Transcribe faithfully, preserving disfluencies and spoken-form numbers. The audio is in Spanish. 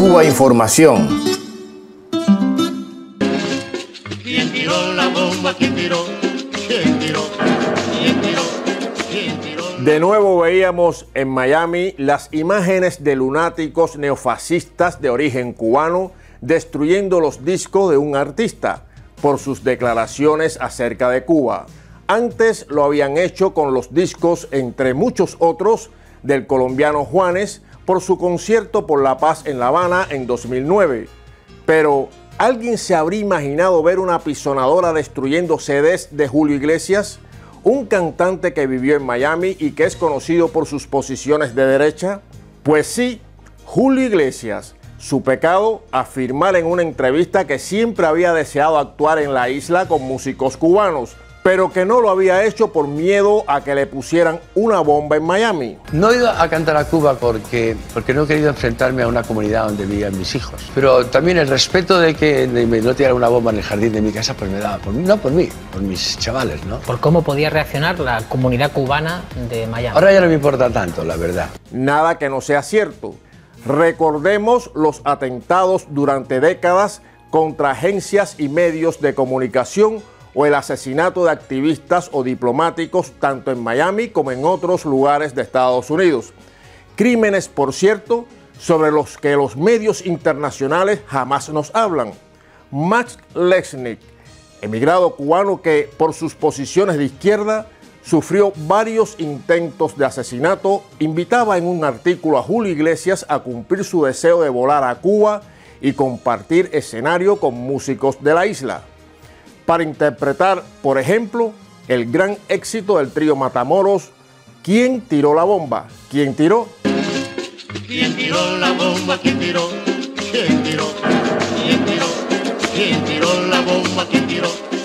Cubainformación. ¿Quién tiró la bomba? ¿Quién tiró? ¿Quién tiró? ¿Quién tiró? ¿Quién tiró? De nuevo veíamos en Miami las imágenes de lunáticos neofascistas de origen cubano destruyendo los discos de un artista por sus declaraciones acerca de Cuba. Antes lo habían hecho con los discos, entre muchos otros, del colombiano Juanes por su concierto por la paz en La Habana en dos mil nueve. Pero, ¿alguien se habría imaginado ver una pisonadora destruyendo C Ds de Julio Iglesias? ¿Un cantante que vivió en Miami y que es conocido por sus posiciones de derecha? Pues sí, Julio Iglesias. Su pecado, afirmar en una entrevista que siempre había deseado actuar en la isla con músicos cubanos, pero que no lo había hecho por miedo a que le pusieran una bomba en Miami. No he ido a cantar a Cuba porque, porque no he querido enfrentarme a una comunidad donde vivían mis hijos. Pero también el respeto de que me no tirara una bomba en el jardín de mi casa, pues me daba por mí, no por mí, por mis chavales, ¿no? Por cómo podía reaccionar la comunidad cubana de Miami. Ahora ya no me importa tanto, la verdad. Nada que no sea cierto. Recordemos los atentados durante décadas contra agencias y medios de comunicación o el asesinato de activistas o diplomáticos tanto en Miami como en otros lugares de Estados Unidos. Crímenes, por cierto, sobre los que los medios internacionales jamás nos hablan. Max Lesnick, emigrado cubano que por sus posiciones de izquierda sufrió varios intentos de asesinato, invitaba en un artículo a Julio Iglesias a cumplir su deseo de volar a Cuba y compartir escenario con músicos de la isla, para interpretar, por ejemplo, el gran éxito del trío Matamoros, ¿Quién tiró la bomba? ¿Quién tiró? ¿Quién tiró la bomba? ¿Quién tiró? ¿Quién tiró? ¿Quién tiró? ¿Quién tiró la bomba? ¿Quién tiró?